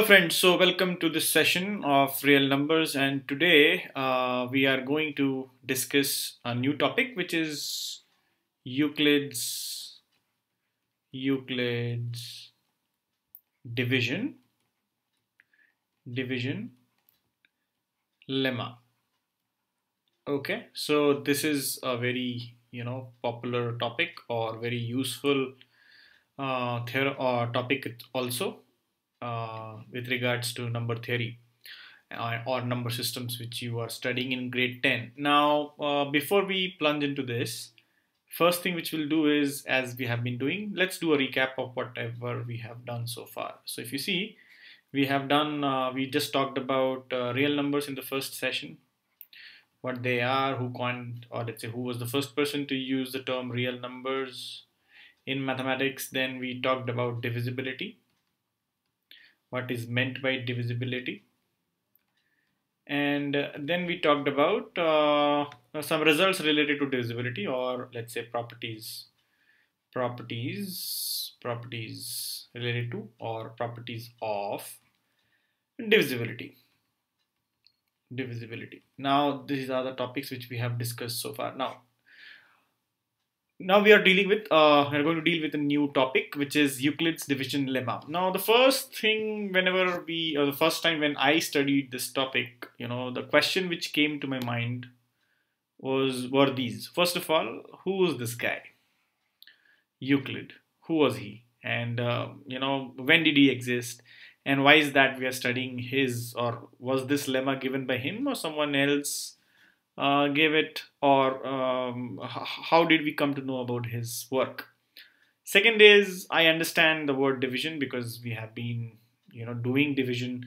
Hello friends, so welcome to this session of real numbers, and today we are going to discuss a new topic, which is Euclid's division lemma. Okay, so this is a very popular topic, or very useful topic also, with regards to number theory or number systems, which you are studying in grade 10. Now, before we plunge into this, first thing which we'll do is, as we have been doing, let's do a recap of whatever we have done so far. So if you see, we have done, we just talked about real numbers in the first session, what they are, who coined, or let's say who was the first person to use the term real numbers in mathematics. Then we talked about divisibility, what is meant by divisibility, and then we talked about some results related to divisibility, or let's say properties related to, or properties of divisibility. Now these are the topics which we have discussed so far. Now we are dealing with, a new topic, which is Euclid's division lemma. Now the first thing, the first time when I studied this topic, the question which came to my mind were these. First of all, who was this guy? Euclid. Who was he? And when did he exist? And why is that we are studying his, or was this lemma given by him or someone else gave it, or how did we come to know about his work? Second is, I understand the word division because we have been doing division,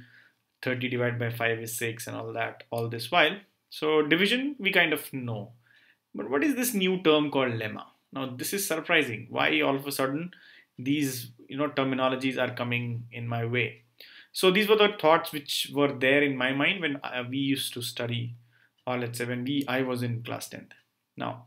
30 divided by 5 is 6 and all that, all this while. So division we kind of know, but what is this new term called lemma? Now this is surprising. Why all of a sudden these terminologies are coming in my way? So these were the thoughts which were there in my mind when we used to study, or let's say when I was in class 10th. Now,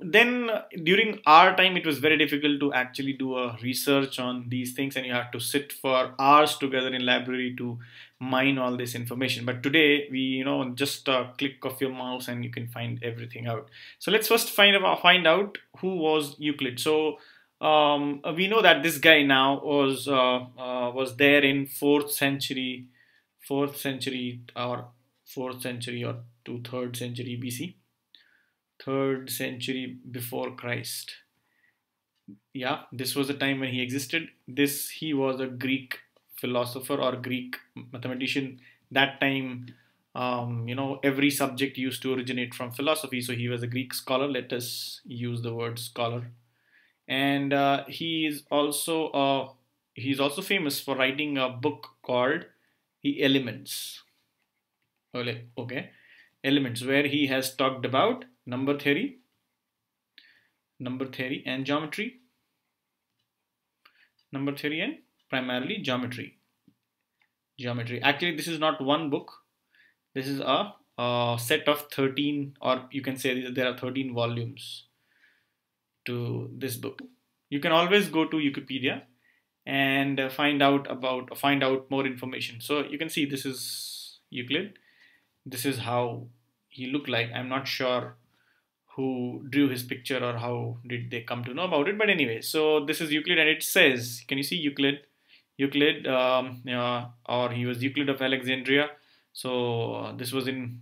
then during our time, it was very difficult to actually do a research on these things, and you had to sit for hours together in library to mine all this information. But today, we just a click of your mouse and you can find everything out. So let's first find out who was Euclid. So we know that this guy now was there in 4th century or to 3rd century BC, 3rd century before Christ. Yeah, this was the time when he existed. He was a Greek philosopher or Greek mathematician. That time, every subject used to originate from philosophy. So he was a Greek scholar. Let us use the word scholar. And he is also famous for writing a book called The Elements. Okay, Elements, where he has talked about number theory and geometry, number theory and primarily geometry. Actually, this is not one book. This is a set of 13, or you can say there are 13 volumes to this book. You can always go to Wikipedia and find out more information. So you can see this is Euclid. This is how he looked like. I'm not sure who drew his picture or how did they come to know about it. But anyway, so this is Euclid, and it says, can you see Euclid, or he was Euclid of Alexandria. So this was in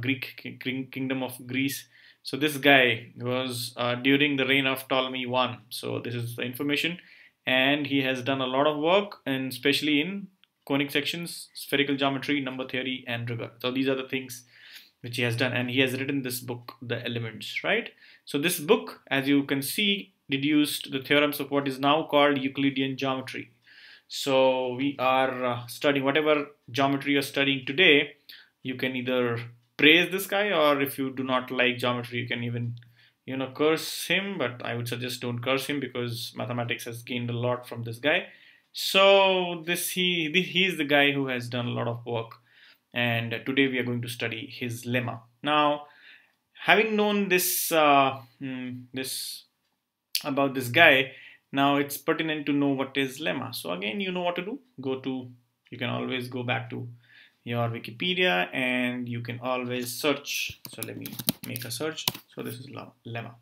Greek kingdom of Greece. So this guy was during the reign of Ptolemy I. So this is the information, and he has done a lot of work, and especially in conic sections, spherical geometry, number theory, and rigor. So these are the things which he has done, and he has written this book, The Elements, right? So this book, as you can see, deduced the theorems of what is now called Euclidean geometry. So we are studying whatever geometry you're studying today. You can either praise this guy, or if you do not like geometry, you can even curse him. But I would suggest don't curse him, because mathematics has gained a lot from this guy. So he is the guy who has done a lot of work, and today we are going to study his lemma. Now, having known this about this guy, Now it's pertinent to know what is lemma. So again, you know what to do. You can always go back to your Wikipedia and you can always search. So let me make a search. So this is lemma.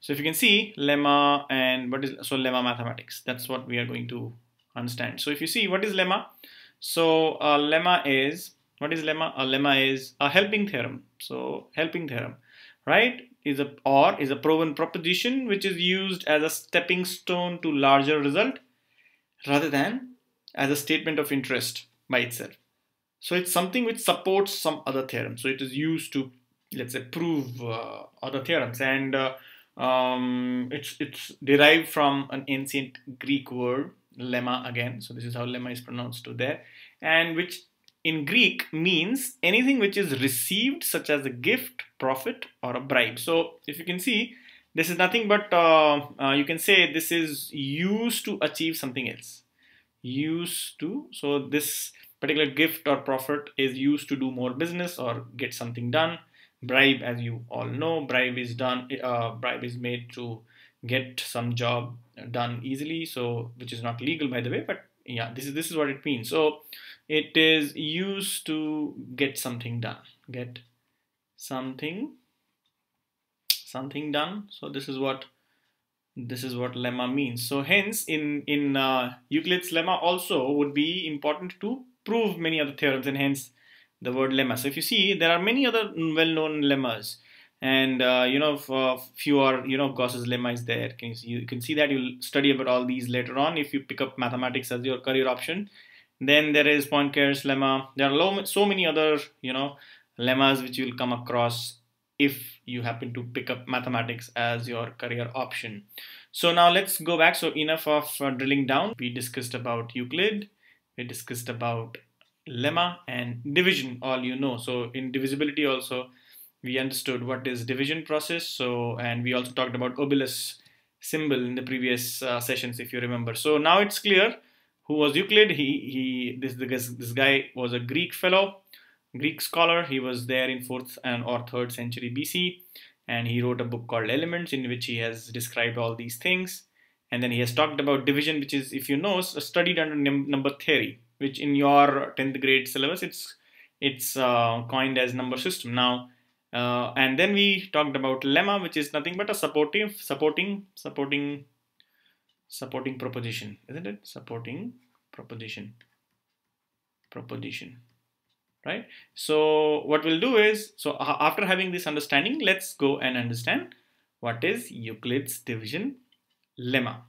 So if you can see lemma and what is, so lemma mathematics, that's what we are going to understand. So if you see what is lemma, so lemma is, what is lemma? A lemma is a helping theorem. So helping theorem, right, is a proven proposition which is used as a stepping stone to larger result rather than as a statement of interest by itself. So it's something which supports some other theorem. So it is used to, let's say, prove other theorems, and it's derived from an ancient Greek word, lemma again. So this is how lemma is pronounced to there, and which in Greek means anything which is received, such as a gift, profit, or a bribe. So if you can see, this is nothing but you can say this is used to achieve something else. Used to, so this particular gift or profit is used to do more business or get something done. Bribe, as you all know, bribe is made to get some job done easily, so which is not legal, by the way, but yeah, this is what it means. So it is used to get something done, get something done. So this is what lemma means. So hence in Euclid's lemma also would be important to prove many other theorems, and hence the word lemma. So if you see, there are many other well-known lemmas, and you know, few are, you know, Gauss's lemma is there. You can see that you'll study about all these later on if you pick up mathematics as your career option. Then there is Poincare's lemma. There are so many other, you know, lemmas which you'll come across if you happen to pick up mathematics as your career option. So now let's go back. So enough of drilling down. We discussed about Euclid, we discussed about lemma and division, all you know. So in divisibility also, we understood what is division process. So, and we also talked about obelus symbol in the previous sessions, if you remember. So now it's clear who was Euclid. This guy was a Greek fellow, Greek scholar. He was there in 4th or 3rd century BC, and he wrote a book called Elements, in which he has described all these things. And then he has talked about division, which is, if you know, studied under number theory, which in your 10th grade syllabus, it's coined as number system now. And then we talked about lemma, which is nothing but a supporting proposition, isn't it? Supporting proposition. Right. So what we'll do is, so after having this understanding, let's go and understand what is Euclid's division lemma.